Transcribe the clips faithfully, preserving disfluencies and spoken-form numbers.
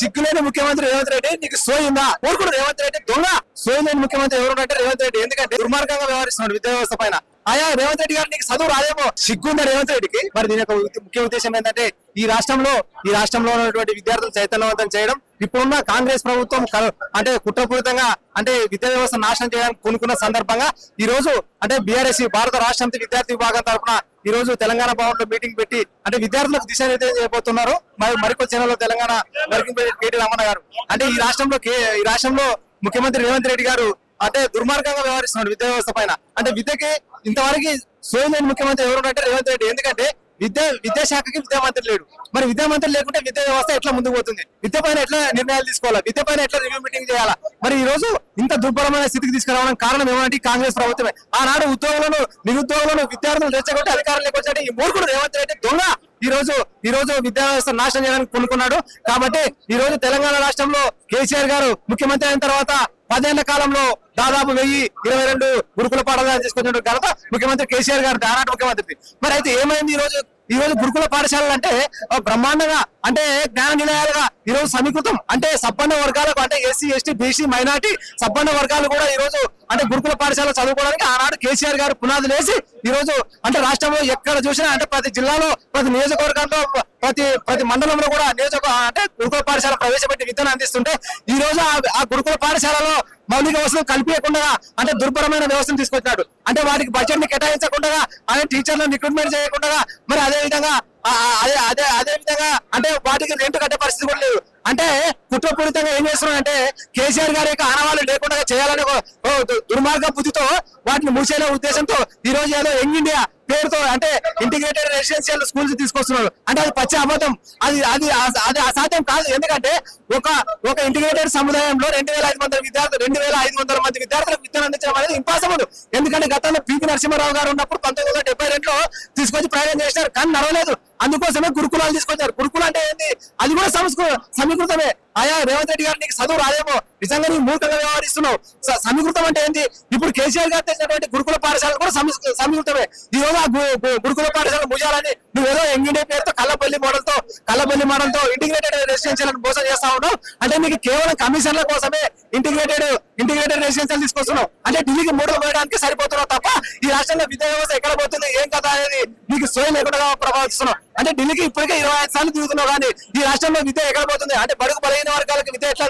సిగ్గులేని ముఖ్యమంత్రి రేవంత్ రెడ్డి, నీకు సోయిందా? ఊరుకుడు రేవంత్ రెడ్డి దొంగ, సోయలేని ముఖ్యమంత్రి ఎవరు అంటే రేవంత్ రెడ్డి. ఎందుకంటే దుర్మార్గంగా వ్యవహరిస్తున్నాడు విద్యా వ్యవస్థ పైన. అయ్యా రేవంత్ రెడ్డి గారు, నీకు చదువు రాదేమో, సిగ్గుందా రేవంత్ రెడ్డికి? మరి దీని యొక్క ముఖ్య ఉద్దేశం ఏంటంటే ఈ రాష్ట్రంలో ఈ రాష్ట్రంలో ఉన్నటువంటి విద్యార్థులు చైతన్యవంతం చేయడం. ఇప్పుడున్న కాంగ్రెస్ ప్రభుత్వం అంటే కుట్రపూరితంగా అంటే విద్యా వ్యవస్థ నాశనం చేయడానికి కొనుక్కున్న సందర్భంగా ఈ రోజు అంటే బీఆర్ఎస్ భారత రాష్ట్ర విద్యార్థి విభాగం తరఫున ఈ రోజు తెలంగాణ భవన్ లో మీటింగ్ పెట్టి అంటే విద్యార్థులకు దిశానిర్దేశం చేయబోతున్నారు. మరి మరికొద్ది క్షణాల్లో తెలంగాణ వర్కింగ్ కేటీ రామన్న గారు అంటే ఈ రాష్ట్రంలో ఈ రాష్ట్రంలో ముఖ్యమంత్రి రేవంత్ రెడ్డి గారు అంటే దుర్మార్గంగా వ్యవహరిస్తున్నాడు విద్యా వ్యవస్థ పైన. అంటే విద్యకి ఇంతవరకు సోయలేని ముఖ్యమంత్రి ఎవరు అంటే రేవంత్ రెడ్డి. ఎందుకంటే విద్యా విద్యాశాఖకి విద్యామంత్రి లేడు. మరి విద్యామంత్రి లేకుంటే విద్యా వ్యవస్థ ఎట్లా ముందుకు పోతుంది? విద్య పైన ఎట్లా నిర్ణయాలు తీసుకోవాలా? విద్య పైన ఎట్లా రివ్యూ మీటింగ్ చేయాలా? మరి ఈ రోజు ఇంత దుర్భరమైన స్థితికి తీసుకురావడానికి కారణం ఏమంటే కాంగ్రెస్ ప్రభుత్వమే. ఆనాడు ఉద్యోగులను నిరుద్యోగులను విద్యార్థులు రెచ్చగొట్టి అధికారంలోకి వచ్చాడు ఈ మూర్ఖుడు రేవంత్ రెడ్డి దొంగ. ఈ రోజు ఈ రోజు విద్యా వ్యవస్థ నాశనం చేయడానికి కొనుక్కున్నాడు. కాబట్టి ఈ రోజు తెలంగాణ రాష్ట్రంలో కేసీఆర్ గారు ముఖ్యమంత్రి అయిన తర్వాత పదేళ్ల కాలంలో దాదాపు వెయ్యి ఇరవై రెండు గురుకుల పాఠశాలను తీసుకొచ్చిన ఘనత ముఖ్యమంత్రి కేసీఆర్ గారు, ఆనాటి ముఖ్యమంత్రి. మరి అయితే ఏమైంది? ఈ రోజు ఈ రోజు గురుకుల పాఠశాలలు అంటే బ్రహ్మాండంగా అంటే జ్ఞాన నిలయాలుగా ఈ రోజు సమీకృతం. అంటే సబ్బండ వర్గాలకు అంటే ఎస్సీ ఎస్టీ బీసీ మైనార్టీ సబ్బండ వర్గాలు కూడా ఈ రోజు అంటే గురుకుల పాఠశాల చదువుకోవడానికి ఆనాడు కేసీఆర్ గారు పునాదులు వేసి ఈ రోజు అంటే రాష్ట్రంలో ఎక్కడ చూసినా అంటే ప్రతి జిల్లాలో ప్రతి నియోజకవర్గంలో ప్రతి ప్రతి మండలంలో కూడా నియోజక అంటే గురుకుల పాఠశాల ప్రవేశపెట్టి విద్యను అందిస్తుంటే ఈ రోజు ఆ గురుకుల పాఠశాలలో మౌలిక వసతులు కల్పించకుండా అంటే దుర్భరమైన వ్యవస్థను తీసుకొచ్చినాడు. అంటే వాటికి బడ్జెట్ ని కేటాయించకుండా అదే టీచర్లను రిక్రూట్మెంట్ చేయకుండా మరి అదే విధంగా అదే అదే అదే విధంగా అంటే వాటికి రెంట్ కట్టే పరిస్థితి కూడా లేదు. అంటే కుట్రపూరితంగా ఏం చేస్తున్నారు అంటే కేసీఆర్ గారి యొక్క ఆనవాళ్లు లేకుండా చేయాలనే దుర్మార్గ బుద్ధితో వాటిని మూసేయాల ఉద్దేశంతో ఈ రోజు ఏదో యంగ్ ఇండియా పేరుతో అంటే ఇంటిగ్రేటెడ్ రెసిడెన్షియల్ స్కూల్స్ తీసుకొస్తున్నారు. అంటే అది పచ్చి అబద్ధం, అది అది అది అసాధ్యం కాదు. ఎందుకంటే ఒక ఒక ఇంటిగ్రేటెడ్ సముదాయంలో రెండు వేల ఐదు వందల విద్యార్థులు రెండు వేల ఐదు వందల మంది విద్యార్థులకు విద్యను అందించడం అనేది ఇంపాసిబుల్. ఎందుకంటే గతంలో పివి నరసింహారావు గారు ఉన్నప్పుడు పంతొమ్మిది వందల డెబ్బై రెండులో తీసుకొచ్చి ప్రయాణం చేశారు, కానీ నడవలేదు. అందుకోసమే గురుకులాలు తీసుకొచ్చారు. గురుకులు అంటే ఏంది? అది కూడా సంస్కృ సమీకృతమే. అయ్యా రేవంత్ రెడ్డి గారు, నీకు చదువు రాదేమో, నిజంగా నీకు మూర్ఖంగా వ్యవహరిస్తున్నావు. సమీకృతం అంటే ఏంటి? ఇప్పుడు కేసీఆర్ గారు తెచ్చినటువంటి గురుకుల పాఠశాలలు కూడా సమీకృతమే. ఈ రోజు ఆ గురుకుల పాఠశాల ముజాలని నువ్వు ఏదో ఎంగిడే పేరుతో కల్లపల్లి మోడల్తో కల్లపల్లి మోడల్తో ఇంటిగ్రేటెడ్ రెసిడెన్షియల్ మోసం చేస్తా ఉన్నావు. అంటే నీకు కేవలం కమిషన్ల కోసమే ఇంటిగ్రేటెడ్ ఇంటిగ్రేటెడ్ రెసిడెన్షియల్ తీసుకొస్తున్నావు. అంటే ఢిల్లీకి మూడలు పోయడానికి సరిపోతున్నావు తప్ప ఈ రాష్ట్రంలో విద్యా వ్యవస్థ ఎక్కడ పోతుంది ఏం కదా అనేది నీకు సోయి లేకుండా ప్రభావిస్తున్నావు. అంటే ఢిల్లీకి ఇప్పటికే ఇరవై ఐదు సార్లు తిరుగుతున్నావు, కానీ ఈ రాష్ట్రంలో విద్య ఎక్కడ పోతుంది? అంటే బడుగు బలహీన వర్గాలకు విద్య ఎట్లా?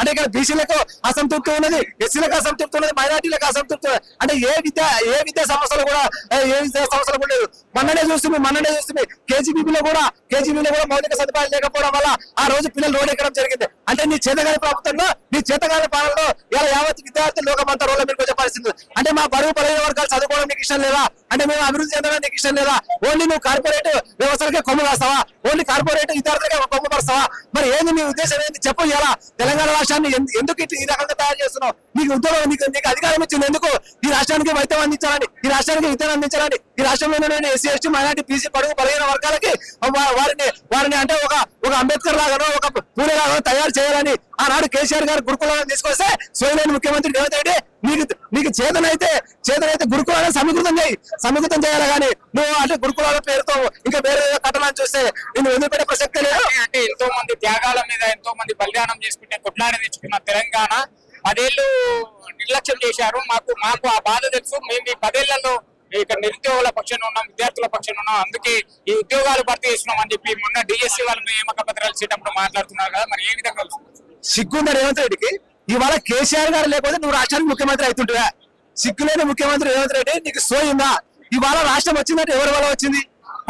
అంటే ఇక్కడ బీసీలకు అసంతృప్తి ఉన్నది, ఎస్సీలకు అసంతృప్తి ఉన్నది, మైనార్టీలకు అసంతృప్తి ఉన్నది. అంటే ఏ విద్య ఏ విద్యా సంస్థలు కూడా ఏ విద్యా సంస్థలు కూడా లేదు. మొన్ననే చూస్తుంది మొన్ననే చూస్తుంది కేజీబీలో కూడా కేజీబీలో కూడా మౌలిక సదుపాయాలు లేకపోవడం వల్ల ఆ రోజు పిల్లలు రోడ్ ఎక్కడం జరిగింది. అంటే నీ చేతగాని ప్రభుత్వంలో నీ చేతగాని పాలనలో ఇలా యావత్ విద్యార్థి లోకమంతా రోడ్ల మీదకి వచ్చే పరిస్థితి. అంటే మా బరువు బలహీన వర్గాలు చదువుకోవడం నీకు ఇష్టం లేదా? అంటే మేము అభివృద్ధి చెందడం నీకు ఇష్టం లేదా? ఓన్లీ నువ్వు కార్పొరేట్ వ్యవస్థలకే కొమ్ము రాస్తావా? ఓన్లీ కార్పొరేట్ విద్యార్థులకే కొమ్ము పరుస్తావా? మరి ఏంది నీ ఉద్దేశం? ఏంది చెప్పు. ఎలా తెలంగాణ రాష్ట్రాన్ని ఎందుకు ఈ రకంగా తయారు చేస్తున్నావు? నీకు ఉద్యోగం నీకు నీకు అధికారం ఇచ్చింది ఎందుకు? ఈ రాష్ట్రానికి వైద్యం అందించాలని, ఈ రాష్ట్రానికి విద్యను అందించాలని, ఈ రాష్ట్రంలో ఎస్సీ ఎస్టీ మైనార్టీ బీసీ పడుగు బలహీన వర్గాలకి వారిని వారిని అంటే ఒక ఒక అంబేద్కర్ లాగానో ఒక పూలే లాగానో తయారు చేయాలని ఆనాడు కేసీఆర్ గారు గురుకులాలను తీసుకొస్తే సోయలేని ముఖ్యమంత్రి రేవంత్ రెడ్డి నీకు నీకు చేతనైతే చేతనైతే గురుకులాలను సమీకృతం చేయి సమీకృతం చేయాలి. కానీ నువ్వు అంటే గురుకులాల పేరుతో ఇంకా వేరే కట్టణాన్ని చూస్తే నేను వదిలిపెట్టే ప్రసక్తే లేదు. అంటే ఎంతో మంది త్యాగాల మీద ఎంతో మంది బలిదానం చేసుకుంటే కొట్లాడి తెచ్చుకున్న తెలంగాణ పదేళ్ళు నిర్లక్ష్యం చేశారు. మాకు మాకు ఆ బాధ తెలుసు. మేము ఈ పదేళ్లలో ఇక్కడ నిరుద్యోగుల పక్షాన ఉన్నాం, విద్యార్థుల పక్షాన ఉన్నాం, అందుకే ఈ ఉద్యోగాలు భర్తీ చేస్తున్నాం అని చెప్పి మొన్న డిఎస్సీ వాళ్ళ నియామక పత్రాలు ఇచ్చేటప్పుడు మాట్లాడుతున్నారు కదా. మరి ఏ విధంగా సిగ్గుందా రేవంత్ రెడ్డికి? ఇవాళ కేసీఆర్ గారు లేకపోతే నువ్వు రాష్ట్రానికి ముఖ్యమంత్రి అవుతుంటువా? సిగ్గులేని ముఖ్యమంత్రి రేవంత్ రెడ్డి, నీకు సోయిందా? ఇవాళ రాష్ట్రం వచ్చిందంటే ఎవరి వల్ల వచ్చింది?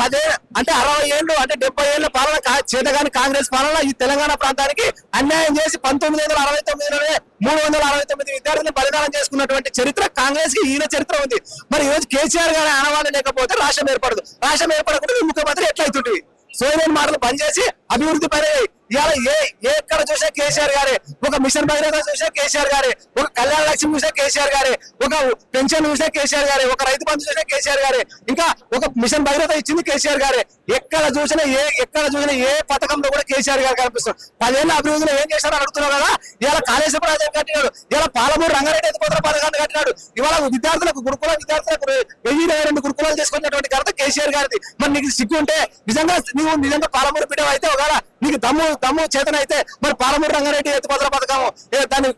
అదే అంటే అరవై ఏళ్ళు అంటే డెబ్బై ఏళ్ల పాలన చేతగాని కాంగ్రెస్ పాలన ఈ తెలంగాణ ప్రాంతానికి అన్యాయం చేసి పంతొమ్మిది వందల అరవై తొమ్మిదిలోనే మూడు వందల అరవై తొమ్మిది విద్యార్థులను బలిదానం చేసుకున్నటువంటి చరిత్ర కాంగ్రెస్ కి ఈయన చరిత్ర ఉంది. మరి ఈ రోజు కేసీఆర్ గారి ఆనవాళ్ళు లేకపోతే రాష్ట్రం ఏర్పడదు. రాష్ట్రం ఏర్పడకుండా ముఖ్యమంత్రి ఎట్లయితుంటుంది? సోయలేని మాటలు బంద్ చేసి అభివృద్ధి పైన ఇవాళ ఏ ఎక్కడ చూసా కేసీఆర్ గారే, ఒక మిషన్ భగీరథ చూసా కేసీఆర్ గారే, ఒక కళ్యాణ లక్ష్మి చూసా కేసీఆర్ గారే, ఒక పెన్షన్ చూసా కేసీఆర్ గారే, ఒక రైతు బంధు చూసా కేసీఆర్ గారే, ఇంకా ఒక మిషన్ భగీరథ ఇచ్చింది కేసీఆర్ గారే. ఎక్కడ చూసినా ఏ ఎక్కడ చూసినా ఏ పథకంలో కూడా కేసీఆర్ గారు కనిపిస్తారు. పదేళ్ళ అభివృద్ధిలో ఏం చేశారో అడుగుతున్నావు కదా. ఇవాళ కాళేశ్వరం రాజు కట్టినాడు, ఇవాళ పాలమూరు రంగారెడ్డి ఎత్తుకోతల పథకాన్ని కట్టినాడు. ఇవాళ విద్యార్థులకు గురుకుల విద్యార్థులకు వెయ్యి ఇరవై రెండు గురుకులాలు తీసుకున్నటువంటి ఘనత కేసీఆర్ గారిది. మరి నీకు సిగ్గు ఉంటే నిజంగా నువ్వు నిజంగా పాలమూరు బిడ్డ అయితే ఒకవేళ మీకు తమ్ము తమ్ము చేతనైతే మరి పాలమూరు రంగారెడ్డి ఎత్తిపోతల పథకం దాన్ని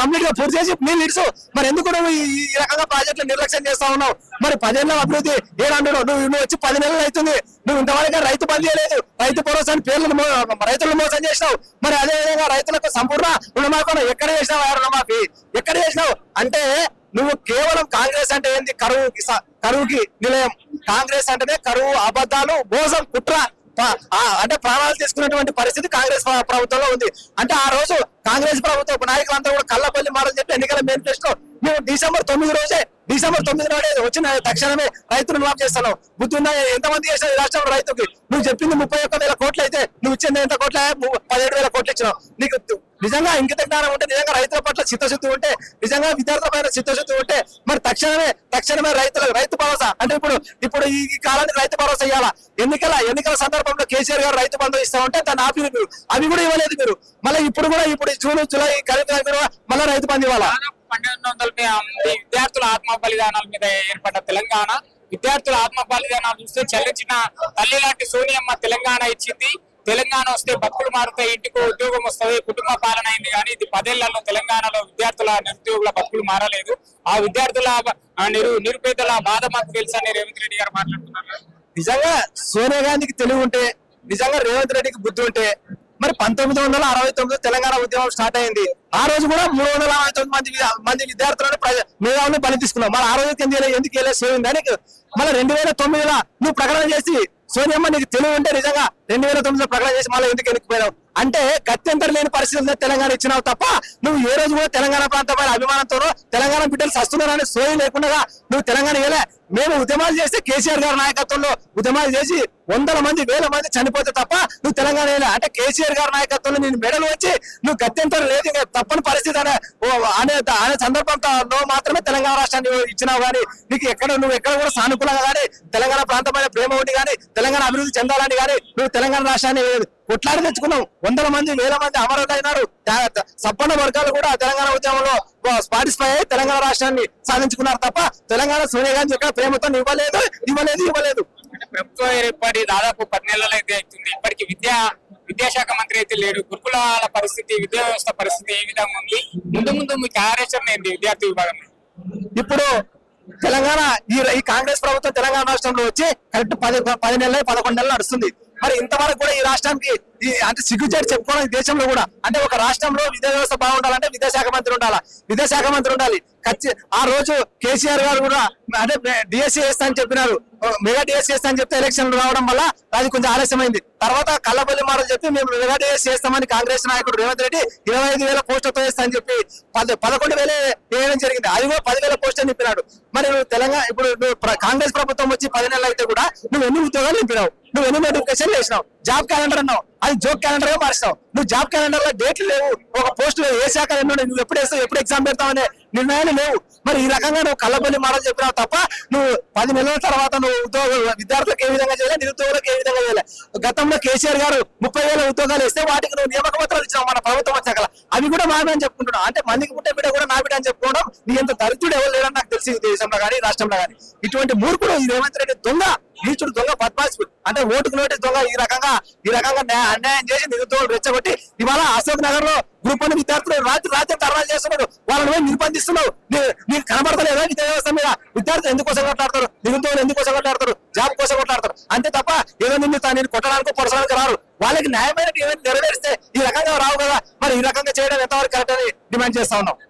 కంప్లీట్ గా పూర్తి చేసి మీరు ఇచ్చు. మరి ఎందుకు ఈ రకంగా ప్రాజెక్టులు నిర్లక్ష్యం చేస్తా ఉన్నావు? మరి పదేళ్ళ అభివృద్ధి ఏదంటారు? నువ్వు నువ్వు వచ్చి పది నెలలు అవుతుంది, నువ్వు ఇంతవరకు రైతు బంద్ చేయలేదు, రైతు భరోసాని పేర్లను రైతులను మోసం చేసినావు. మరి అదేవిధంగా రైతులకు సంపూర్ణ రుణమాఫీ ఎక్కడ చేసినావు? ఆ రుణమాఫీ ఎక్కడ చేసినావు అంటే నువ్వు కేవలం కాంగ్రెస్ అంటే ఏంది? కరువు కరువుకి నిలయం. కాంగ్రెస్ అంటేనే కరువు, అబద్ధాలు, మోసం, కుట్ర, అంటే ప్రాణాలు తీసుకున్నటువంటి పరిస్థితి కాంగ్రెస్ ప్రభుత్వంలో ఉంది. అంటే ఆ రోజు కాంగ్రెస్ ప్రభుత్వం నాయకులు అంతా కూడా కళ్ళపల్లి మారని చెప్పి ఎన్నికల మేనిఫెస్టో నువ్వు డిసెంబర్ తొమ్మిది రోజే డిసెంబర్ తొమ్మిది నాడే వచ్చిన తక్షణమే రైతులు రుణమాఫీ చేస్తాను గుర్తున్నా. ఎంతమంది చేసినావు రాష్ట్రంలో రైతుకి? నువ్వు చెప్పింది ముప్పై ఒక్క వేల కోట్లు అయితే నువ్వు ఇచ్చింది ఎంత కోట్ల? పదిహేడు వేల కోట్లు ఇచ్చినావు. నీకు నిజంగా ఇంకిత జ్ఞానం ఉంటే, నిజంగా రైతుల పట్ల చిత్తశుద్ధి ఉంటే, నిజంగా విద్యార్థుల పైన చిత్తశుద్ధి ఉంటే మరి తక్షణమే తక్షణమే రైతులకు రైతు భరోసా అంటే ఇప్పుడు ఇప్పుడు ఈ కాలానికి రైతు భరోసా ఇవ్వాలా? ఎన్నికల ఎన్నికల సందర్భంలో కేసీఆర్ గారు రైతు బంధు ఇస్తా ఉంటే దాన్ని ఆపి మీరు అవి కూడా ఇవ్వలేదు మీరు. మళ్ళీ ఇప్పుడు కూడా ఇప్పుడు జూన్ జూలై కరెక్ట్ మళ్ళీ రైతు బంధు ఇవ్వాలా? పన్నెండు వందల విద్యార్థుల ఆత్మ బలిదానాల మీద ఏర్పడ్డ తెలంగాణ, విద్యార్థుల ఆత్మ బలిదానాలు చూస్తే చెల్లించిన తల్లి లాంటి సోనియమ్మ తెలంగాణ ఇచ్చింది. తెలంగాణ వస్తే బతుకులు మారుతాయి, ఇంటికి ఉద్యోగం వస్తుంది, కుటుంబ పాలన అయింది. కానీ ఇది పదేళ్లలో తెలంగాణలో విద్యార్థుల నిరుద్యోగుల బతుకులు మారలేదు. ఆ విద్యార్థుల నిరు నిరుపేదల బాధ మాకు తెలుసు అని రేవంత్ రెడ్డి గారు మాట్లాడుతున్నారు. నిజంగా సోనియా గాంధీకి తెలివి ఉంటే, నిజంగా రేవంత్ రెడ్డికి బుద్ధి ఉంటే మరి పంతొమ్మిది వందల అరవై తొమ్మిది తెలంగాణ ఉద్యమం స్టార్ట్ అయింది. ఆ రోజు కూడా మూడు వందల అరవై తొమ్మిది మంది మంది విద్యార్థులను మేధావులను బలి తీసుకున్నాం. మరి ఆ రోజు కింద ఎందుకు వెళ్ళేది? దానికి మళ్ళీ రెండు వేల తొమ్మిదిలో నువ్వు ప్రకటన చేసి సోనియమ్మ నీకు తెలివి ఉంటే నిజంగా రెండు వేల తొమ్మిదిలో ప్రకటన చేసి మళ్ళీ ఎందుకు ఎన్నికపోయావు అంటే గత్యంతరం లేని పరిస్థితుల్లో తెలంగాణ ఇచ్చినావు తప్ప నువ్వు ఏ రోజు కూడా తెలంగాణ ప్రాంతంపై అభిమానంతోనూ తెలంగాణ బిడ్డలు సస్తున్నారని సోయి లేకుండా నువ్వు తెలంగాణ ఇవ్వలే. మేము ఉద్యమాలు చేస్తే కేసీఆర్ గారి నాయకత్వంలో ఉద్యమాలు చేసి వందల మంది వేల మంది చనిపోతే తప్ప నువ్వు తెలంగాణ ఇవ్వలే. అంటే కేసీఆర్ గారి నాయకత్వంలో నేను మెడలు వచ్చి నువ్వు గత్యంతరం లేదు తప్పని పరిస్థితి అనే అనే అనే సందర్భంలో మాత్రమే తెలంగాణ రాష్ట్రాన్ని ఇచ్చినావు. కానీ నీకు ఎక్కడ నువ్వు ఎక్కడ కూడా సానుకూలంగా కానీ తెలంగాణ ప్రాంతమైన ప్రేమ ఉండి కానీ తెలంగాణ అభివృద్ధి చెందాలని కానీ నువ్వు తెలంగాణ రాష్ట్రాన్ని కొట్లాడి తెచ్చుకున్నావు. వందల మంది వేల మంది అమరులైనారు. సంపన్న వర్గాలు కూడా తెలంగాణ ఉద్యమంలో పార్టిసిపై అయ్యి తెలంగాణ రాష్ట్రాన్ని సాధించుకున్నారు తప్ప తెలంగాణ సోనియా గాంధీ యొక్క ప్రేమతో ఇవ్వలేదు ఇవ్వలేదు ఇవ్వలేదు ప్రభుత్వం ఏర్పడి దాదాపు పది నెలలు అయితే అవుతుంది. ఇప్పటికీ విద్యా విద్యాశాఖ మంత్రి అయితే లేడు. గురుకులాల పరిస్థితి, విద్యా వ్యవస్థ పరిస్థితి ఏ విధంగా ఉంది? ముందు ముందు మీ కార్యాచరణ ఏంటి విద్యార్థి విభాగంలో? ఇప్పుడు తెలంగాణ ఈ కాంగ్రెస్ ప్రభుత్వం తెలంగాణ రాష్ట్రంలో వచ్చి కరెక్ట్ పది పది నెలలు పదకొండు నెలలు నడుస్తుంది. మరి ఇంతవరకు కూడా ఈ రాష్ట్రానికి ఈ అంటే సిగ్గుచేటు చెప్పుకోవడానికి దేశంలో కూడా అంటే ఒక రాష్ట్రంలో విద్యా వ్యవస్థ బాగుండాలంటే విద్యాశాఖ మంత్రి ఉండాలా? విద్యాశాఖ మంత్రి ఉండాలి. ఆ రోజు కేసీఆర్ గారు కూడా అంటే డిఎస్సీ వేస్తా అని చెప్పినారు. మెగా డిఎస్సీ వేస్తా అని చెప్తే ఎలక్షన్లు రావడం వల్ల అది కొంచెం ఆలస్యమైంది. తర్వాత కళ్ళపల్లి మాటలు చెప్పి మేము మెగా డిఎస్సీ వేస్తామని కాంగ్రెస్ నాయకుడు రేవంత్ రెడ్డి ఇరవై ఐదు వేల పోస్టులతో వేస్తా అని చెప్పి పది పదకొండు వేలే వేయడం జరిగింది. అది కూడా పదివేల పోస్టులు నింపినాడు. మరి నువ్వు తెలంగాణ ఇప్పుడు కాంగ్రెస్ ప్రభుత్వం వచ్చి పది నెలలు అయితే కూడా నువ్వు ఎన్ని ఉద్యోగాలు నింపినావు? నువ్వు ఎన్ని నోటిఫికేషన్లు వేసినావు? జాబ్ క్యాలెండర్ అన్నావు, అది జాబ్ క్యాలెండర్ గా మార్చినావు. నువ్వు జాబ్ క్యాలెండర్ లో డేట్లు లేవు, ఒక పోస్ట్ లేవు, ఏ శాఖ ఎన్నున్నాయి, నువ్వు ఎప్పుడు వేస్తావు, ఎప్పుడు ఎగ్జామ్ పెడతావు అనే నిర్ణయాలు లేవు. మరి ఈ రకంగా నువ్వు కళ్ళబొల్లి మాటలు చెప్పినావు తప్ప నువ్వు పది నెలల తర్వాత నువ్వు ఉద్యోగ విద్యార్థులకు ఏ విధంగా చేయలేదు, నిరుద్యోగులకు ఏ విధంగా చేయలేదు. గతంలో కేసీఆర్ గారు ముప్పై వేల ఉద్యోగాలు వేస్తే వాటికి నువ్వు నియామక పత్రాలు ఇచ్చినావు మన ప్రభుత్వం వచ్చాక. అవి కూడా మావి అని చెప్పుకుంటున్నావు. అంటే మందికి పుట్టే బిడ్డ కూడా నా బిడ్డ అని చెప్పుకోవడం నీ ఎంత దరిద్రుడు ఎవరు లేదని నాకు తెలిసి దేశంలో కానీ రాష్ట్రంలో కానీ. ఇటువంటి మూర్ఖుడు ఈ రేవంత్ రెడ్డి దొంగ, నీచుడు దొంగ, బద్మాషుడు, అంటే ఓటుకు నోటి దొంగ ఈ రకంగా ఈ రకంగా అన్యాయం చేసి నిరుద్యోగులు రెచ్చగొట్టి ఇవాళ అశోక్ నగర్ లో గ్రూప్ వన్ విద్యార్థులు రాత్రి రాత్రి ధర్నాలు చేస్తున్నాడు. వాళ్ళని పోయి నిర్బంధిస్తున్నావు. నీకు కనబడతలేదా విద్యా వ్యవస్థ మీద? విద్యార్థులు ఎందుకోసం కొట్లాడతారు, నిరుద్యోగులు ఎందుకోసం కొట్లాడతారు, జాబ్ కోసం కొట్లాడతారు అంతే తప్ప ఏదో నిన్ను నేను కొట్టడానికి పొడసడానికి రారు. వాళ్ళకి న్యాయమైన నెరవేరిస్తే ఈ రకంగా రావు కదా. మరి ఈ రకంగా చేయడం ఎంతవరకు కరెక్ట్ అని డిమాండ్ చేస్తా ఉన్నాం.